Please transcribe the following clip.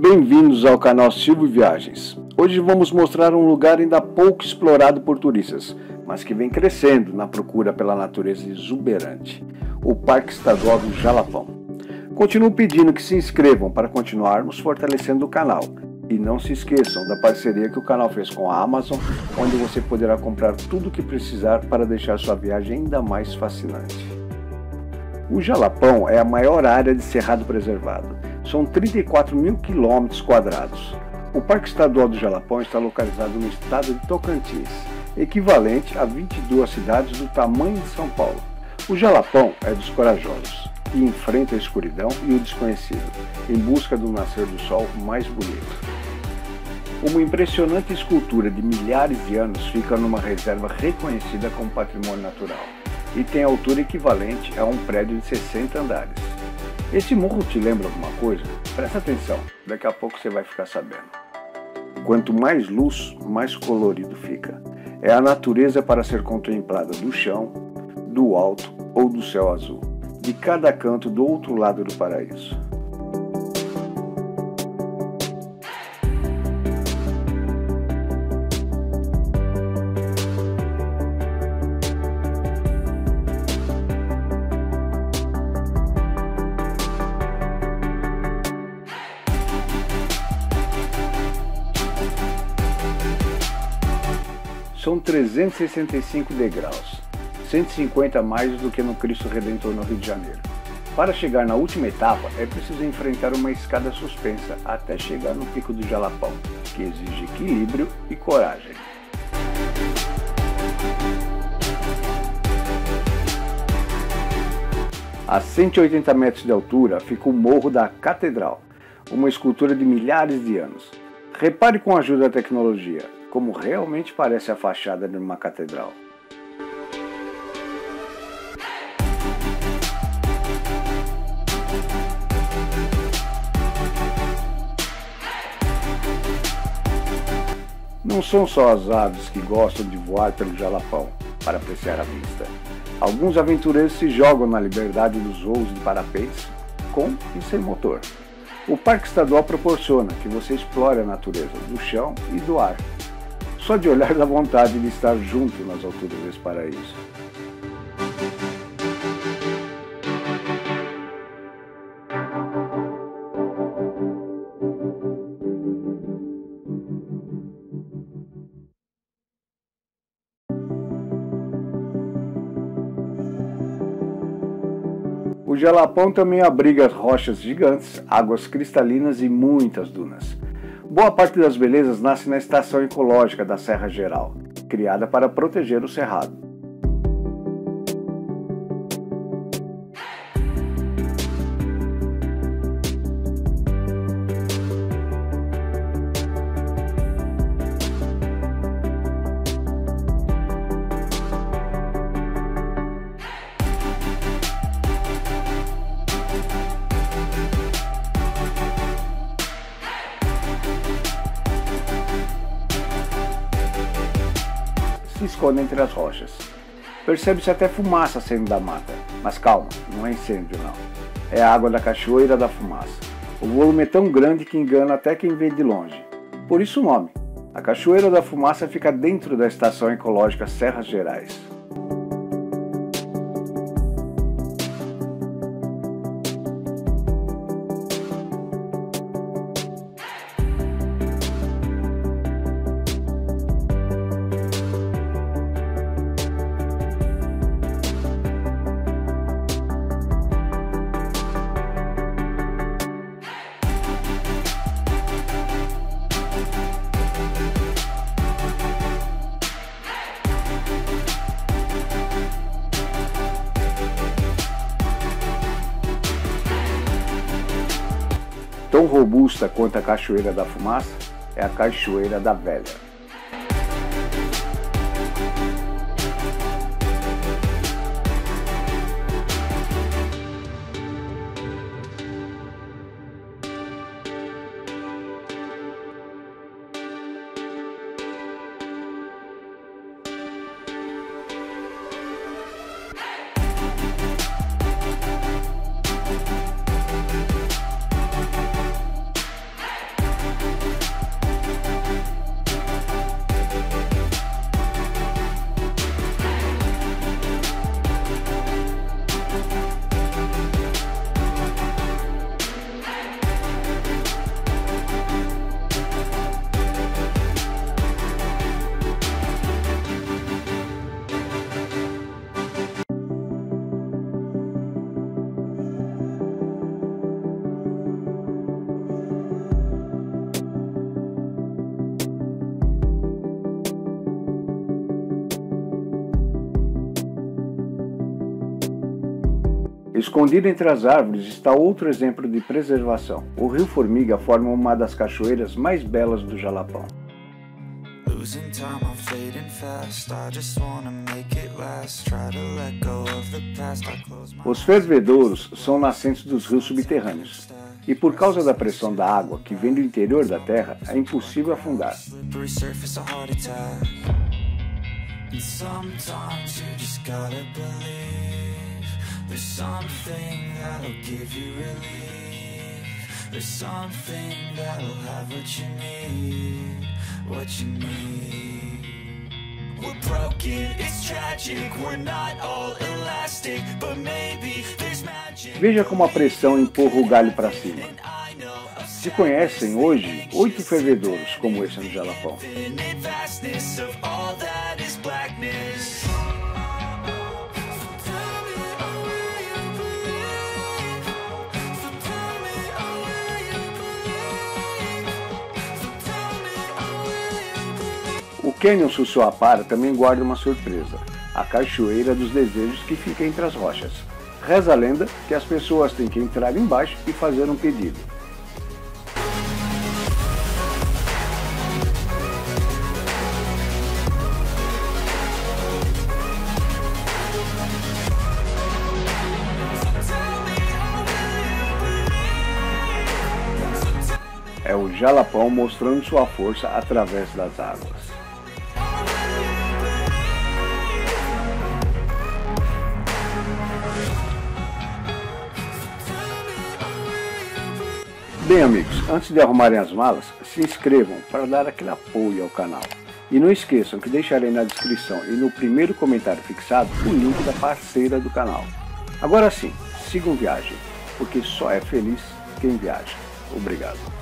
Bem-vindos ao canal Silvio Viagens. Hoje vamos mostrar um lugar ainda pouco explorado por turistas, mas que vem crescendo na procura pela natureza exuberante, o Parque Estadual do Jalapão. Continuo pedindo que se inscrevam para continuarmos fortalecendo o canal. E não se esqueçam da parceria que o canal fez com a Amazon, onde você poderá comprar tudo o que precisar para deixar sua viagem ainda mais fascinante. O Jalapão é a maior área de cerrado preservado. São 34 mil quilômetros quadrados. O Parque Estadual do Jalapão está localizado no estado de Tocantins, equivalente a 22 cidades do tamanho de São Paulo. O Jalapão é dos corajosos, que enfrenta a escuridão e o desconhecido, em busca do nascer do sol mais bonito. Uma impressionante escultura de milhares de anos fica numa reserva reconhecida como patrimônio natural e tem altura equivalente a um prédio de 60 andares. Esse morro te lembra alguma coisa? Presta atenção, daqui a pouco você vai ficar sabendo. Quanto mais luz, mais colorido fica. É a natureza para ser contemplada do chão, do alto ou do céu azul, de cada canto do outro lado do paraíso. São 365 degraus, 150 a mais do que no Cristo Redentor no Rio de Janeiro. Para chegar na última etapa, é preciso enfrentar uma escada suspensa até chegar no Pico do Jalapão, que exige equilíbrio e coragem. A 180 metros de altura fica o Morro da Catedral, uma escultura de milhares de anos. Repare com a ajuda da tecnologia como realmente parece a fachada de uma catedral. Não são só as aves que gostam de voar pelo Jalapão para apreciar a vista. Alguns aventureiros se jogam na liberdade dos voos de parapentes, com e sem motor. O Parque Estadual proporciona que você explore a natureza do chão e do ar. Só de olhar dá vontade de estar junto nas alturas desse paraíso. O Jalapão também abriga rochas gigantes, águas cristalinas e muitas dunas. Boa parte das belezas nasce na Estação Ecológica da Serra Geral, criada para proteger o cerrado. Se esconde entre as rochas. Percebe-se até fumaça saindo da mata, mas calma, não é incêndio não. É a água da Cachoeira da Fumaça. O volume é tão grande que engana até quem vê de longe. Por isso o nome. A Cachoeira da Fumaça fica dentro da Estação Ecológica Serras Gerais. Tão robusta quanto a Cachoeira da Fumaça é a Cachoeira da Velha. Escondido entre as árvores está outro exemplo de preservação. O Rio Formiga forma uma das cachoeiras mais belas do Jalapão. Os fervedouros são nascentes dos rios subterrâneos e, por causa da pressão da água que vem do interior da terra, é impossível afundar. Veja como a pressão empurra o galho para cima. Se conhecem hoje 8 fervedouros como esse no Jalapão. O cânion Sussuapara também guarda uma surpresa, a Cachoeira dos Desejos, que fica entre as rochas. Reza a lenda que as pessoas têm que entrar embaixo e fazer um pedido. É o Jalapão mostrando sua força através das águas. Bem, amigos, antes de arrumarem as malas, se inscrevam para dar aquele apoio ao canal. E não esqueçam que deixarei na descrição e no primeiro comentário fixado o link da parceira do canal. Agora sim, sigam viagem, porque só é feliz quem viaja. Obrigado.